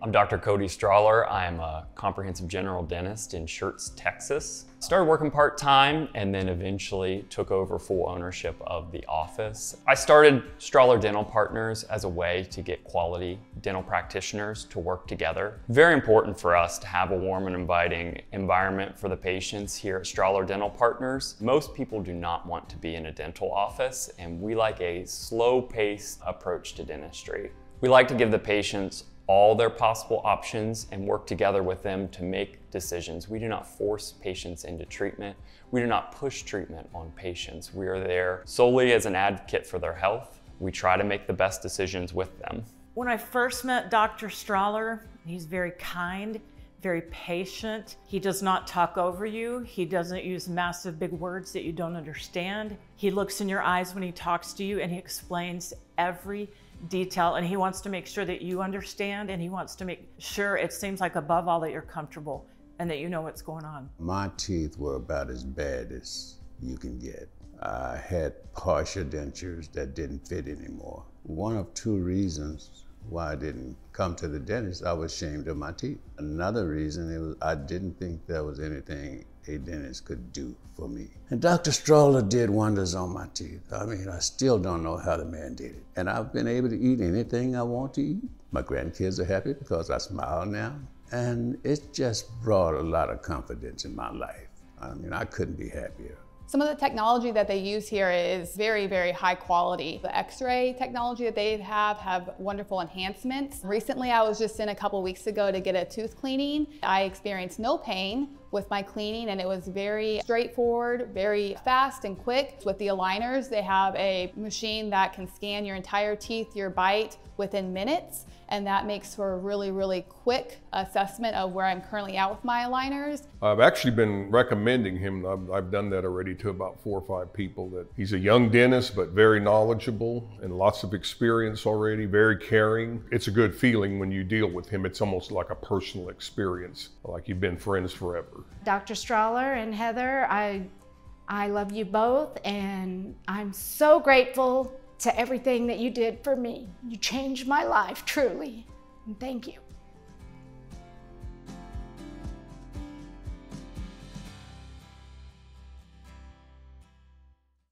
I'm Dr. Cody Strahler. I'm a comprehensive general dentist in Schertz, Texas. Started working part-time and then eventually took over full ownership of the office. I started Strahler Dental Partners as a way to get quality dental practitioners to work together. Very important for us to have a warm and inviting environment for the patients here at Strahler Dental Partners. Most people do not want to be in a dental office, and we like a slow-paced approach to dentistry. We like to give the patients all their possible options and work together with them to make decisions. We do not force patients into treatment. We do not push treatment on patients. We are there solely as an advocate for their health. We try to make the best decisions with them. When I first met Dr. Strahler, he's very kind, very patient. He does not talk over you. He doesn't use massive big words that you don't understand. He looks in your eyes when he talks to you and he explains every detail, and he wants to make sure that you understand, and he wants to make sure, it seems like above all, that you're comfortable and that you know what's going on. My teeth were about as bad as you can get. I had partial dentures that didn't fit anymore. One of two reasons why I didn't come to the dentist, I was ashamed of my teeth. Another reason, I didn't think there was anything a dentist could do for me. And Dr. Strahler did wonders on my teeth. I mean, I still don't know how the man did it. And I've been able to eat anything I want to eat. My grandkids are happy because I smile now. And it just brought a lot of confidence in my life. I mean, I couldn't be happier. Some of the technology that they use here is very, very high quality. The x-ray technology that they have wonderful enhancements. Recently, I was just in a couple weeks ago to get a tooth cleaning. I experienced no pain with my cleaning, and it was very straightforward, very fast and quick. With the aligners, they have a machine that can scan your entire teeth, your bite, within minutes, and that makes for a really, really quick assessment of where I'm currently at with my aligners. I've actually been recommending him. I've done that already to about 4 or 5 people. That he's a young dentist, but very knowledgeable and lots of experience already, very caring. It's a good feeling when you deal with him. It's almost like a personal experience, like you've been friends forever. Dr. Strahler and Heather, I love you both, and I'm so grateful to everything that you did for me. You changed my life, truly, and thank you.